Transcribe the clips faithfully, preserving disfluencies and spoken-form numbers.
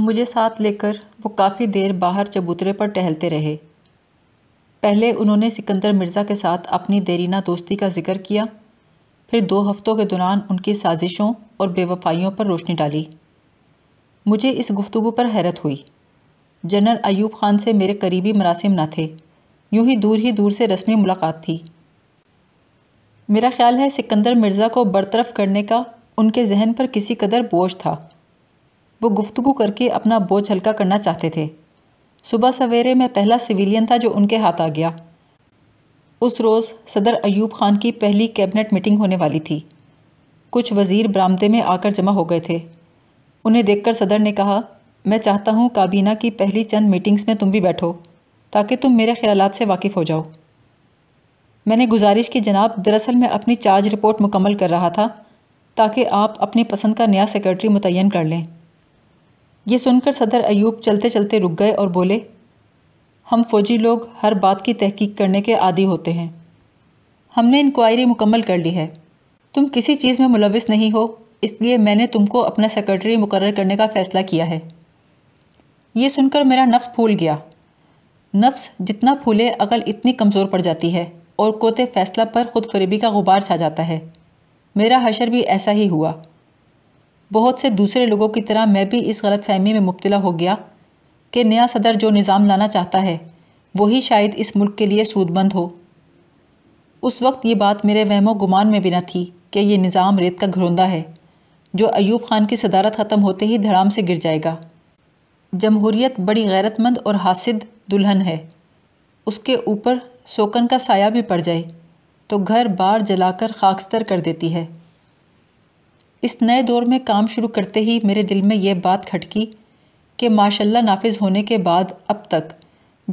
मुझे साथ लेकर वो काफ़ी देर बाहर चबूतरे पर टहलते रहे। पहले उन्होंने सिकंदर मिर्ज़ा के साथ अपनी देरीना दोस्ती का जिक्र किया, फिर दो हफ्तों के दौरान उनकी साजिशों और बेवफाइयों पर रोशनी डाली। मुझे इस गुफ्तगू पर हैरत हुई। जनरल अयूब खान से मेरे करीबी मरासिम ना थे, यूँ ही दूर ही दूर से रस्मी मुलाकात थी। मेरा ख्याल है सिकंदर मिर्ज़ा को बरतरफ करने का उनके जहन पर किसी कदर बोझ था। वो गुफ्तगू करके अपना बोझ हल्का करना चाहते थे। सुबह सवेरे मैं पहला सिविलियन था जो उनके हाथ आ गया। उस रोज़ सदर अयूब खान की पहली कैबिनेट मीटिंग होने वाली थी। कुछ वज़ीर बरामदे में आकर जमा हो गए थे। उन्हें देखकर सदर ने कहा, मैं चाहता हूँ काबीना की पहली चंद मीटिंग्स में तुम भी बैठो ताकि तुम मेरे ख्यालात से वाकिफ़ हो जाओ। मैंने गुजारिश की, जनाब दरअसल मैं अपनी चार्ज रिपोर्ट मुकम्मल कर रहा था ताकि आप अपनी पसंद का नया सेक्रेटरी मुतय्यन कर लें। ये सुनकर सदर अयूब चलते चलते रुक गए और बोले, हम फ़ौजी लोग हर बात की तहकीक करने के आदी होते हैं। हमने इंक्वायरी मुकम्मल कर ली है। तुम किसी चीज़ में मुलविस नहीं हो, इसलिए मैंने तुमको अपना सेक्रेटरी मुकर्रर करने का फ़ैसला किया है। ये सुनकर मेरा नफ्स फूल गया। नफ्स जितना फूले अकल इतनी कमज़ोर पड़ जाती है और कोते फ़ैसला पर ख़ुद फरेबी का गुबार छा जाता है। मेरा हशर भी ऐसा ही हुआ। बहुत से दूसरे लोगों की तरह मैं भी इस गलत फहमी में मुब्तला हो गया कि नया सदर जो निज़ाम लाना चाहता है वही शायद इस मुल्क के लिए सूदमंद हो। उस वक्त ये बात मेरे वहमो गुमान में भी न थी कि यह निज़ाम रेत का घरोंदा है जो अयूब खान की सदारत ख़त्म होते ही धड़ाम से गिर जाएगा। जमहूरियत बड़ी गैरतमंद और हासिद दुल्हन है, उसके ऊपर सोकन का साया भी पड़ जाए तो घर बार जलाकर खाकस्तर कर देती है। इस नए दौर में काम शुरू करते ही मेरे दिल में यह बात खटकी कि माशाल्लाह नाफिज होने के बाद अब तक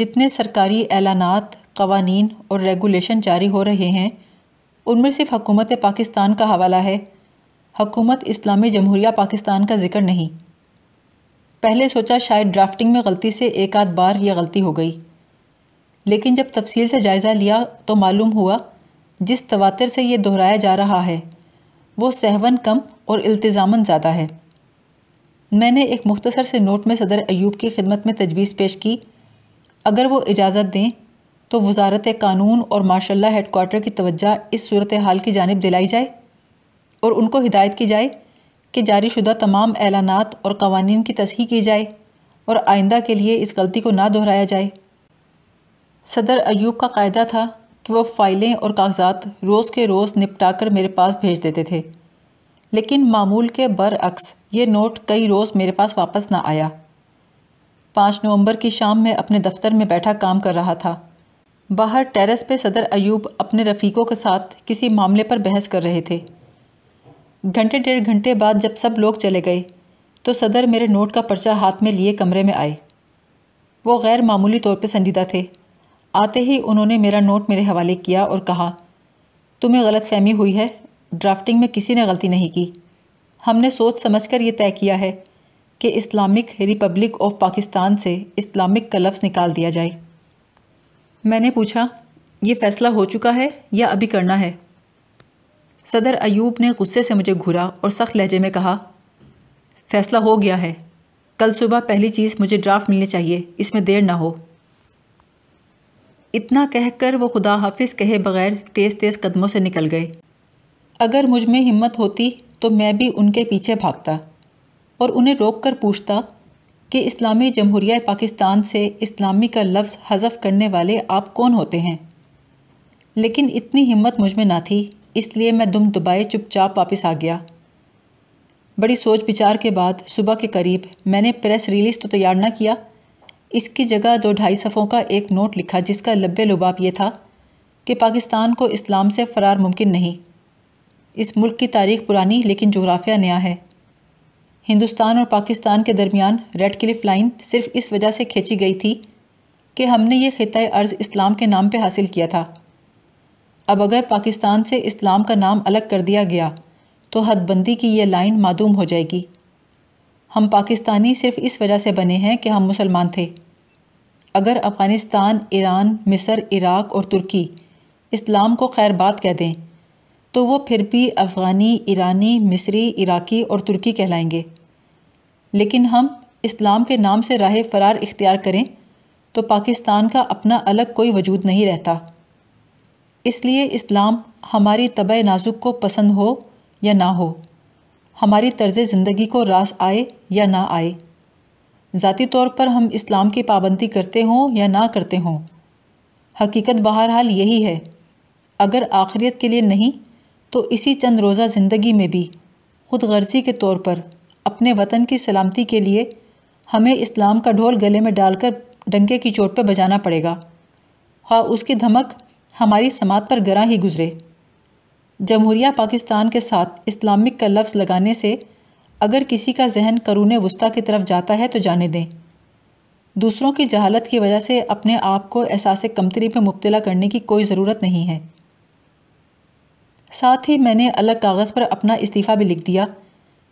जितने सरकारी ऐलानात, कवानीन और रेगुलेशन जारी हो रहे हैं उनमें सिर्फ हकूमत पाकिस्तान का हवाला है, हकूमत इस्लामी जमहूरिया पाकिस्तान का जिक्र नहीं। पहले सोचा शायद ड्राफ्टिंग में गलती से एक आध बार यह गलती हो गई, लेकिन जब तफसील से जायज़ा लिया तो मालूम हुआ जिस तवातर से यह दोहराया जा रहा है वो सहवन कम और इल्तिजामन ज़्यादा है। मैंने एक मुख्तसर से नोट में सदर अयूब की खिदमत में तजवीज़ पेश की, अगर वो इजाज़त दें तो वजारत कानून और माशाल्लाह हेडक्वार्टर की तवज्जा इस सूरत हाल की जानिब दिलाई जाए और उनको हिदायत की जाए कि जारी शुदा तमाम ऐलानात और कवानीन की तसहीह की जाए और आइंदा के लिए इस गलती को ना दोहराया जाए। सदर अयूब का कायदा था कि वो फ़ाइलें और कागजात रोज़ के रोज़ निपटा कर मेरे पास भेज देते थे, लेकिन मामूल के बरअक्स ये नोट कई रोज़ मेरे पास वापस ना आया। पाँच नवंबर की शाम में अपने दफ्तर में बैठा काम कर रहा था। बाहर टेरेस पे सदर अयूब अपने रफ़ीकों के साथ किसी मामले पर बहस कर रहे थे। घंटे डेढ़ घंटे बाद जब सब लोग चले गए तो सदर मेरे नोट का पर्चा हाथ में लिए कमरे में आए। वो गैर मामूली तौर पर संजीदा थे। आते ही उन्होंने मेरा नोट मेरे हवाले किया और कहा, तुम्हें गलत फहमी हुई है, ड्राफ्टिंग में किसी ने गलती नहीं की। हमने सोच समझकर ये तय किया है कि इस्लामिक रिपब्लिक ऑफ पाकिस्तान से इस्लामिक का लफ्ज़ निकाल दिया जाए। मैंने पूछा, ये फ़ैसला हो चुका है या अभी करना है? सदर अयूब ने गुस्से से मुझे घूरा और सख्त लहजे में कहा, फ़ैसला हो गया है। कल सुबह पहली चीज़ मुझे ड्राफ्ट मिलनी चाहिए, इसमें देर ना हो। इतना कहकर वो खुदा हाफिज़ कहे बग़ैर तेज़ तेज़ कदमों से निकल गए। अगर मुझ में हिम्मत होती तो मैं भी उनके पीछे भागता और उन्हें रोक कर पूछता कि इस्लामी जमहूरिया पाकिस्तान से इस्लामी का लफ्ज़ हज़फ करने वाले आप कौन होते हैं, लेकिन इतनी हिम्मत मुझ में ना थी, इसलिए मैं दुम दुबाए चुपचाप वापस आ गया। बड़ी सोच विचार के बाद सुबह के करीब मैंने प्रेस रिलीज़ तो तैयार ना किया, इसकी जगह दो ढाई सफ़ों का एक नोट लिखा जिसका लब्बे लुबाब ये था कि पाकिस्तान को इस्लाम से फ़रार मुमकिन नहीं। इस मुल्क की तारीख़ पुरानी लेकिन जोग्राफिया नया है। हिंदुस्तान और पाकिस्तान के दरमियान रेड क्लिफ़ लाइन सिर्फ इस वजह से खींची गई थी कि हमने ये ख़ित्ता अर्ज़ इस्लाम के नाम पे हासिल किया था। अब अगर पाकिस्तान से इस्लाम का नाम अलग कर दिया गया तो हदबंदी की यह लाइन मादूम हो जाएगी। हम पाकिस्तानी सिर्फ इस वजह से बने हैं कि हम मुसलमान थे। अगर अफगानिस्तान, ईरान, मिसर, इराक़ और तुर्की इस्लाम को खैरबाद कह दें तो वो फिर भी अफ़गानी, ईरानी, मिस्री, इराक़ी और तुर्की कहलाएंगे, लेकिन हम इस्लाम के नाम से राह फ़रार इख्तियार करें तो पाकिस्तान का अपना अलग कोई वजूद नहीं रहता। इसलिए इस्लाम हमारी तबे नाजुक को पसंद हो या ना हो, हमारी तर्ज़ ज़िंदगी को रास आए या ना आए, ज़ाती तौर पर हम इस्लाम की पाबंदी करते हों या ना करते हों, हकीकत बहरहाल यही है। अगर आखिरत के लिए नहीं तो इसी चंद रोज़ा ज़िंदगी में भी खुद गर्ज़ी के तौर पर अपने वतन की सलामती के लिए हमें इस्लाम का ढोल गले में डालकर डंके की चोट पर बजाना पड़ेगा, हाँ उसकी धमक हमारी समात पर गरां ही गुज़रे। जमहूरिया पाकिस्तान के साथ इस्लामिक का लफ्ज़ लगाने से अगर किसी का जहन करून वस्ता की तरफ जाता है तो जाने दें। दूसरों की जहालत की वजह से अपने आप को एहसास कमतरी में मुब्तला करने की कोई ज़रूरत नहीं है। साथ ही मैंने अलग कागज़ पर अपना इस्तीफ़ा भी लिख दिया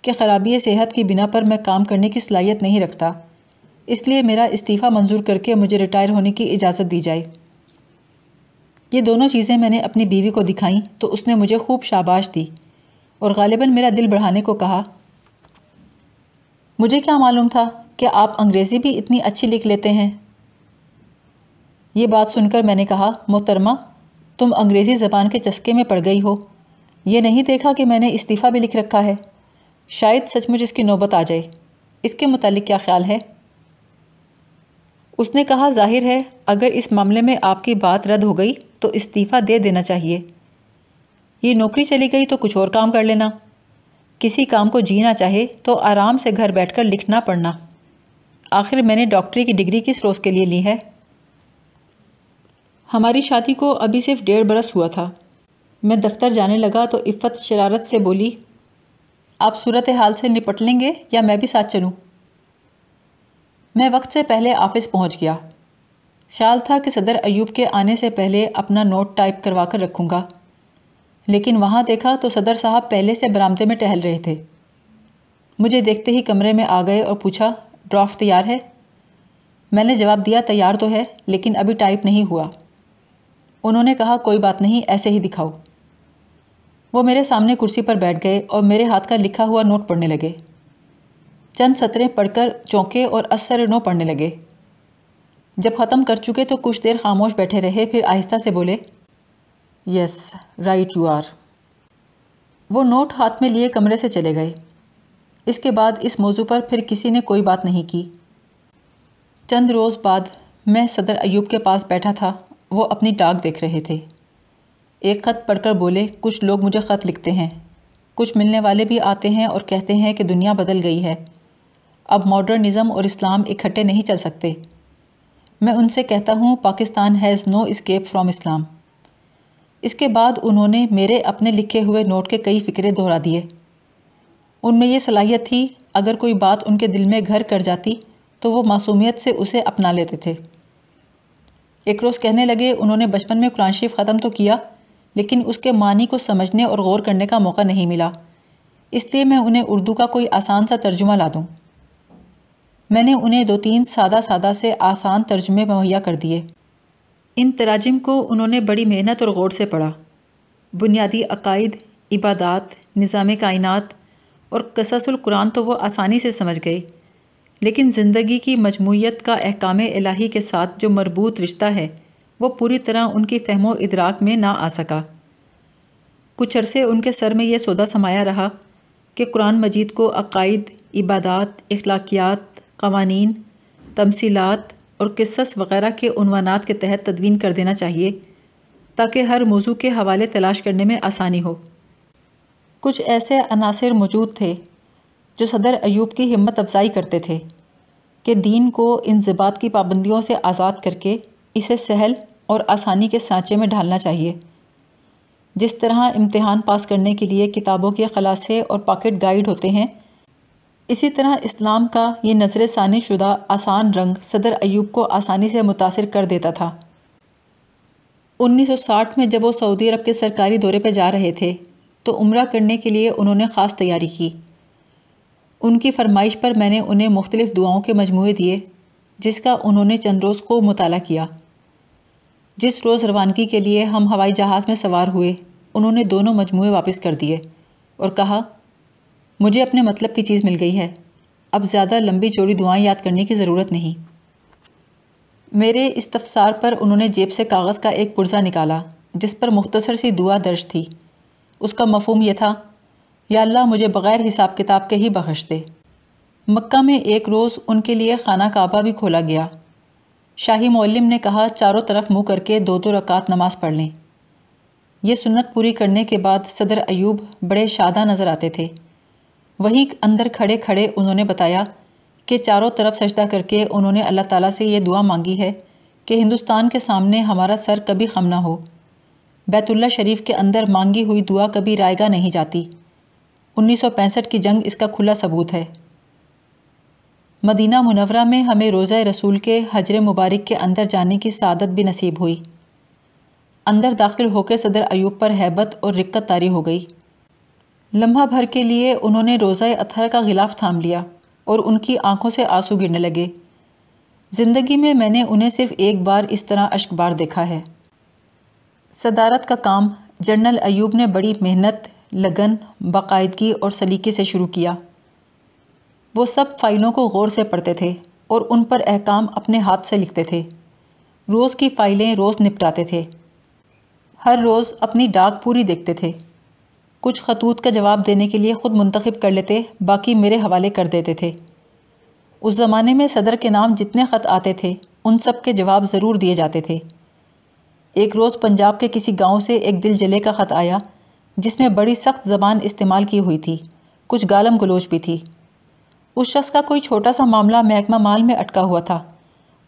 कि ख़राबी सेहत की बिना पर मैं काम करने की सलाहियत नहीं रखता, इसलिए मेरा इस्तीफ़ा मंजूर करके मुझे रिटायर होने की इजाज़त दी जाए। ये दोनों चीज़ें मैंने अपनी बीवी को दिखाईं तो उसने मुझे खूब शाबाश दी और गालिबन मेरा दिल बढ़ाने को कहा। मुझे क्या मालूम था कि आप अंग्रेज़ी भी इतनी अच्छी लिख लेते हैं। ये बात सुनकर मैंने कहा, मोहतरमा तुम अंग्रेज़ी ज़बान के चस्के में पड़ गई हो, ये नहीं देखा कि मैंने इस्तीफ़ा भी लिख रखा है, शायद सचमुच इसकी नौबत आ जाए, इसके मुतालिक क्या ख्याल है। उसने कहा, जाहिर है अगर इस मामले में आपकी बात रद्द हो गई तो इस्तीफ़ा दे देना चाहिए, ये नौकरी चली गई तो कुछ और काम कर लेना, किसी काम को जीना चाहे तो आराम से घर बैठकर लिखना पढ़ना, आखिर मैंने डॉक्टरी की डिग्री किस रोज़ के लिए ली है। हमारी शादी को अभी सिर्फ डेढ़ बरस हुआ था। मैं दफ्तर जाने लगा तो इफ़्फ़त शरारत से बोली, आप सूरत हाल से निपट लेंगे या मैं भी साथ चलूं? मैं वक्त से पहले ऑफ़िस पहुंच गया। ख्याल था कि सदर अयूब के आने से पहले अपना नोट टाइप करवा कर रखूँगा, लेकिन वहाँ देखा तो सदर साहब पहले से बरामदे में टहल रहे थे। मुझे देखते ही कमरे में आ गए और पूछा, ड्राफ्ट तैयार है? मैंने जवाब दिया, तैयार तो है लेकिन अभी टाइप नहीं हुआ। उन्होंने कहा, कोई बात नहीं, ऐसे ही दिखाओ। वो मेरे सामने कुर्सी पर बैठ गए और मेरे हाथ का लिखा हुआ नोट पढ़ने लगे। चंद सतरें पढ़कर चौंके और अस्सर नो पढ़ने लगे। जब ख़त्म कर चुके तो कुछ देर खामोश बैठे रहे, फिर आहिस्ता से बोले, यस राइट यू आर। वो नोट हाथ में लिए कमरे से चले गए। इसके बाद इस मौजू पर फिर किसी ने कोई बात नहीं की। चंद रोज़ बाद मैं सदर अयूब के पास बैठा था, वो अपनी डाक देख रहे थे। एक ख़त पढ़कर बोले, कुछ लोग मुझे ख़त लिखते हैं, कुछ मिलने वाले भी आते हैं और कहते हैं कि दुनिया बदल गई है, अब मॉडर्निज़म और इस्लाम इकट्ठे नहीं चल सकते। मैं उनसे कहता हूँ, Pakistan has no escape from Islam. इसके बाद उन्होंने मेरे अपने लिखे हुए नोट के कई फ़िक्रे दोहरा दिए। उनमें यह सलाहियत थी, अगर कोई बात उनके दिल में घर कर जाती तो वो मासूमियत से उसे अपना लेते थे। एक रोज़ कहने लगे, उन्होंने बचपन में कुरान शरीफ ख़त्म तो किया लेकिन उसके मानी को समझने और गौर करने का मौका नहीं मिला, इसलिए मैं उन्हें उर्दू का कोई आसान सा तर्जुमा ला दूं। मैंने उन्हें दो तीन सादा सादा से आसान तर्जुमे मुहैया कर दिए। इन तराजिम को उन्होंने बड़ी मेहनत और गौर से पढ़ा। बुनियादी अकायद, इबादात, निज़ाम कायनात और क़ससुल कुरान तो वो आसानी से समझ गए, लेकिन ज़िंदगी की मजमूयत का अहकाम इलाही के साथ जो मरबूत रिश्ता है वो पूरी तरह उनकी फ़हमो इदराक में ना आ सका। कुछ अरसे उनके सर में यह सौदा समाया रहा कि कुरान मजीद को अकायद, इबादात, अखलाकियात, कवानीन, तमसीलात और किस्सस वग़ैरह के उन्वानात के तहत तदवीन कर देना चाहिए ताकि हर मौजू के हवाले तलाश करने में आसानी हो। कुछ ऐसे अनासर मौजूद थे जो सदर अयूब की हिम्मत अफजाई करते थे कि दीन को इंज़िबात की पाबंदियों से आज़ाद करके इसे सहल और आसानी के सांचे में ढालना चाहिए। जिस तरह इम्तिहान पास करने के लिए किताबों के खलासे और पॉकेट गाइड होते हैं, इसी तरह इस्लाम का ये नज़र सानी शुदा आसान रंग सदर अयूब को आसानी से मुतासर कर देता था। उन्नीस सौ साठ में जब वो सऊदी अरब के सरकारी दौरे पर जा रहे थे तो उम्रा करने के लिए उन्होंने ख़ास तैयारी की। उनकी फरमाइश पर मैंने उन्हें मुख्तलिफ़ दुआओं के मजमूए दिए जिसका उन्होंने चंद रोज़ को मुताला किया। जिस रोज़ रवानगी के लिए हम हवाई जहाज़ में सवार हुए, उन्होंने दोनों मजमूए वापस कर दिए और कहा, मुझे अपने मतलब की चीज़ मिल गई है, अब ज़्यादा लंबी चौड़ी दुआएं याद करने की ज़रूरत नहीं। मेरे इस तफसार पर उन्होंने जेब से कागज़ का एक पुर्जा निकाला जिस पर मुख्तसर सी दुआ दर्ज थी। उसका मफहूम यह था, या अल्लाह मुझे बग़ैर हिसाब किताब के ही बख्श दे। मक्का में एक रोज़ उनके लिए खाना काबा भी खोला गया। शाही मौल्लिम ने कहा, चारों तरफ मुँह करके दो दो रकात नमाज़ पढ़ लें। यह सुन्नत पूरी करने के बाद सदर अयूब बड़े शादा नज़र आते थे। वहीं अंदर खड़े खड़े उन्होंने बताया कि चारों तरफ सजदा करके उन्होंने अल्लाह ताला से ये दुआ मांगी है कि हिंदुस्तान के सामने हमारा सर कभी खम ना हो। बैतुल्ला शरीफ के अंदर मांगी हुई दुआ कभी रायगा नहीं जाती। उन्नीस सौ पैंसठ की जंग इसका खुला सबूत है। मदीना मुनवरा में हमें रोज़ा रसूल के हजरे मुबारक के अंदर जाने की सादत भी नसीब हुई। अंदर दाखिल होकर सदर अयूब पर हैबत और रिक्कत तारी हो गई। लम्हा भर के लिए उन्होंने रोज़ा अतहर का गिलाफ थाम लिया और उनकी आंखों से आंसू गिरने लगे। ज़िंदगी में मैंने उन्हें सिर्फ एक बार इस तरह अश्कबार देखा है। सदारत का काम जनरल अयूब ने बड़ी मेहनत, लगन, बाकायदगी और सलीके से शुरू किया। वो सब फ़ाइलों को गौर से पढ़ते थे और उन पर अहकाम अपने हाथ से लिखते थे। रोज़ की फ़ाइलें रोज़ निपटाते थे। हर रोज़ अपनी डाक पूरी देखते थे। कुछ खतूत का जवाब देने के लिए ख़ुद मुंतखब कर लेते, बाकी मेरे हवाले कर देते थे। उस ज़माने में सदर के नाम जितने ख़त आते थे उन सब के जवाब ज़रूर दिए जाते थे। एक रोज़ पंजाब के किसी गाँव से एक दिल जले का ख़त आया जिसमें बड़ी सख्त ज़बान इस्तेमाल की हुई थी, कुछ गालम गलोच भी थी। उस शख्स का कोई छोटा सा मामला महकमा माल में अटका हुआ था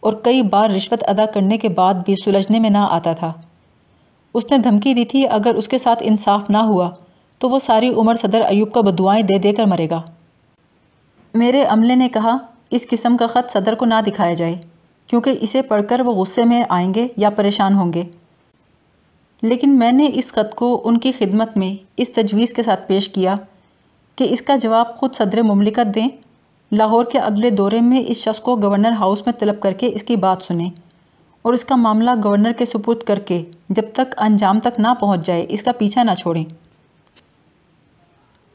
और कई बार रिश्वत अदा करने के बाद भी सुलझने में ना आता था। उसने धमकी दी थी, अगर उसके साथ इंसाफ ना हुआ तो वो सारी उम्र सदर अयूब को बदुआएं दे देकर मरेगा। मेरे अमले ने कहा, इस किस्म का ख़त सदर को ना दिखाया जाए क्योंकि इसे पढ़कर वो गुस्से में आएंगे या परेशान होंगे। लेकिन मैंने इस ख़त को उनकी खिदमत में इस तजवीज़ के साथ पेश किया कि इसका जवाब ख़ुद सदर मुमलिकत दें। लाहौर के अगले दौरे में इस शख्स को गवर्नर हाउस में तलब करके इसकी बात सुने और इसका मामला गवर्नर के सुपुर्द करके जब तक अंजाम तक ना पहुंच जाए इसका पीछा ना छोड़ें।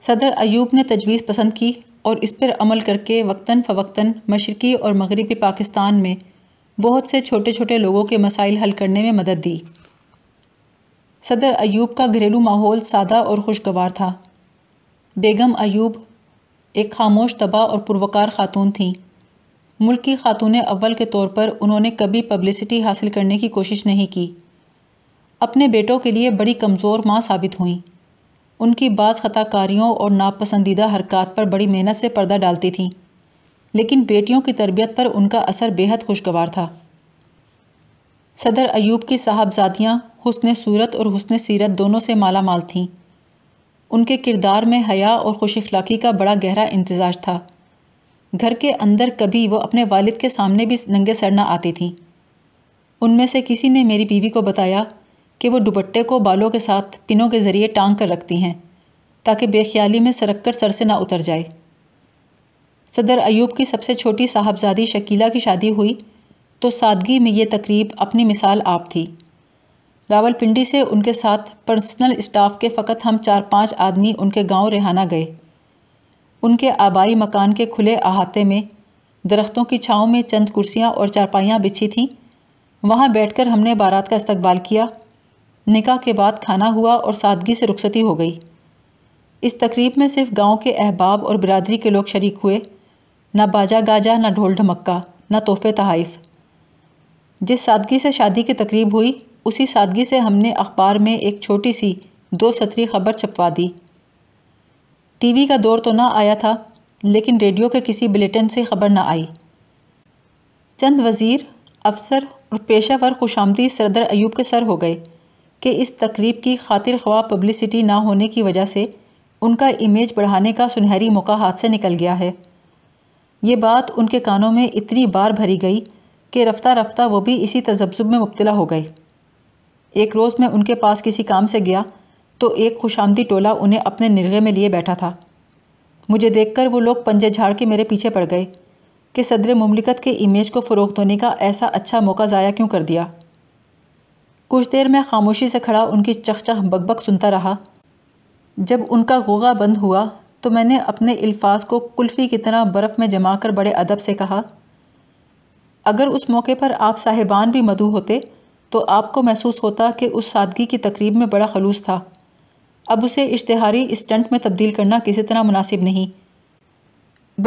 सदर अयूब ने तजवीज़ पसंद की और इस पर अमल करके वक्तन फ़वक्तन मशरक़ी और मगरबी पाकिस्तान में बहुत से छोटे छोटे लोगों के मसाइल हल करने में मदद दी। सदर अयूब का घरेलू माहौल सादा और खुशगवार था। बेगम अयूब एक खामोश तबा और पुरवकार खातून थीं। मुल्क की खातून अव्वल के तौर पर उन्होंने कभी पब्लिसिटी हासिल करने की कोशिश नहीं की। अपने बेटों के लिए बड़ी कमज़ोर माँ साबित हुईं। उनकी बाज़ खताकारियों और नापसंदीदा हरकत पर बड़ी मेहनत से पर्दा डालती थीं, लेकिन बेटियों की तरबियत पर उनका असर बेहद खुशगवार था। सदर अयूब की साहबजादियाँ हुस्न सूरत और हुस्न सीरत दोनों से माला माल थीं। उनके किरदार में हया और खुश अखलाकी का बड़ा गहरा इंतज़ाज था। घर के अंदर कभी वो अपने वालिद के सामने भी नंगे सर ना आती थीं। उनमें से किसी ने मेरी बीवी को बताया कि वो दुपट्टे को बालों के साथ पिनों के ज़रिए टांग कर रखती हैं ताकि बेख्याली में सरक कर सर से ना उतर जाए। सदर अयूब की सबसे छोटी साहबजादी शकीला की शादी हुई तो सादगी में ये तकरीब अपनी मिसाल आप थी। रावलपिंडी से उनके साथ पर्सनल स्टाफ के फ़कत हम चार पाँच आदमी उनके गांव रेहाना गए। उनके आबाई मकान के खुले अहाते में दरख्तों की छाँव में चंद कुर्सियाँ और चारपाइयाँ बिछी थीं। वहाँ बैठकर हमने बारात का इस्तकबाल किया। निकाह के बाद खाना हुआ और सादगी से रुखसती हो गई। इस तकरीब में सिर्फ गांव के अहबाब और बिरादरी के लोग शरीक हुए। ना बाजा गाजा, ना ढोल ढमक्का, ना तोहफे तहाइफ। जिस सादगी से शादी की तकरीब हुई उसी सादगी से हमने अखबार में एक छोटी सी दो सत्री खबर छपवा दी। टीवी का दौर तो ना आया था लेकिन रेडियो के किसी बुलेटिन से खबर ना आई। चंद वज़ीर, अफसर और पेशावर खुशामदी सदर अयूब के सर हो गए कि इस तकरीब की खातिर ख्वाह पब्लिसिटी ना होने की वजह से उनका इमेज बढ़ाने का सुनहरी मौका हाथ से निकल गया है। ये बात उनके कानों में इतनी बार भरी गई कि रफ्ता रफ्ता वो भी इसी तजब्जुब में मुब्तला हो गए। एक रोज़ मैं उनके पास किसी काम से गया तो एक खुशामदी टोला उन्हें अपने निरगे में लिए बैठा था। मुझे देखकर वो लोग पंजे झाड़ के मेरे पीछे पड़ गए कि सदर मुमलिकत के इमेज को फ़रोग देने का ऐसा अच्छा मौका ज़ाया क्यों कर दिया। कुछ देर मैं खामोशी से खड़ा उनकी चखचख बकबक सुनता रहा। जब उनका गुगा बंद हुआ तो मैंने अपने अल्फाज को कुल्फ़ी की तरह बर्फ़ में जमा कर बड़े अदब से कहा, अगर उस मौके पर आप साहिबान भी मधु होते तो आपको महसूस होता कि उस सादगी की तकरीब में बड़ा खलूस था। अब उसे इश्तिहारी स्टंट में तब्दील करना किसी तरह मुनासिब नहीं,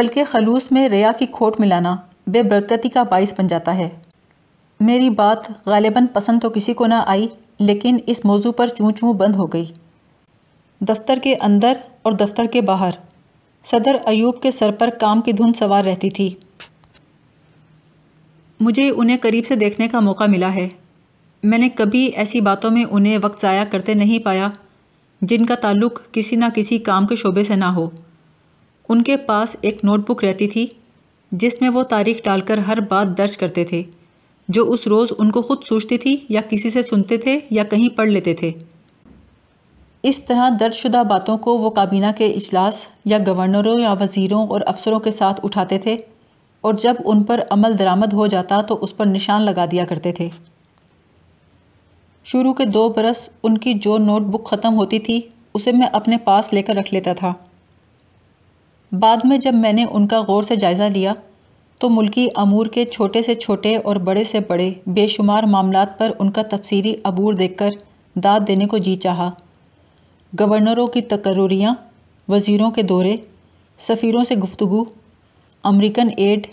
बल्कि खलूस में रिया की खोट मिलाना बेबरकती का बाइस बन जाता है। मेरी बात गालिबन पसंद तो किसी को ना आई, लेकिन इस मौजू पर चूँ चूँ बंद हो गई। दफ्तर के अंदर और दफ्तर के बाहर सदर अयूब के सर पर काम की धुन सवार रहती थी। मुझे उन्हें करीब से देखने का मौका मिला है। मैंने कभी ऐसी बातों में उन्हें वक्त ज़ाया करते नहीं पाया जिनका ताल्लुक किसी ना किसी काम के शोबे से ना हो। उनके पास एक नोटबुक रहती थी जिसमें वो तारीख डालकर हर बात दर्ज करते थे जो उस रोज़ उनको खुद सूझती थी या किसी से सुनते थे या कहीं पढ़ लेते थे। इस तरह दर्जशुदा बातों को वो काबीना के इजलास या गवर्नरों या वज़ीरों और अफसरों के साथ उठाते थे और जब उन पर अमल दरामद हो जाता तो उस पर निशान लगा दिया करते थे। शुरू के दो बरस उनकी जो नोटबुक ख़त्म होती थी उसे मैं अपने पास लेकर रख लेता था। बाद में जब मैंने उनका गौर से जायज़ा लिया तो मुल्की अमूर के छोटे से छोटे और बड़े से बड़े बेशुमार मामलात पर उनका तफसीरी अबूर देखकर दाद देने को जी चाहा। गवर्नरों की तकर्रियाँ, वज़ीरों के दौरे, सफ़ीरों से गुफ्तगू, अमेरिकन एड,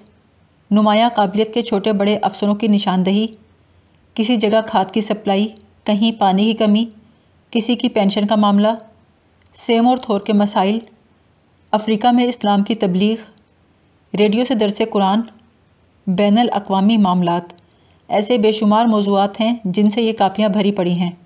नुमाया काबिलियत के छोटे बड़े अफसरों की निशानदही, किसी जगह खाद की सप्लाई, कहीं पानी की कमी, किसी की पेंशन का मामला, सेम और थोर के मसाइल, अफ्रीका में इस्लाम की तबलीग, रेडियो से दरसे कुरान, बैनुल अक़वामी मामलात, ऐसे बेशुमार मौज़ूआत हैं जिनसे ये कापियाँ भरी पड़ी हैं।